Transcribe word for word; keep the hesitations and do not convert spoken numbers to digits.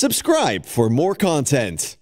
Subscribe for more content.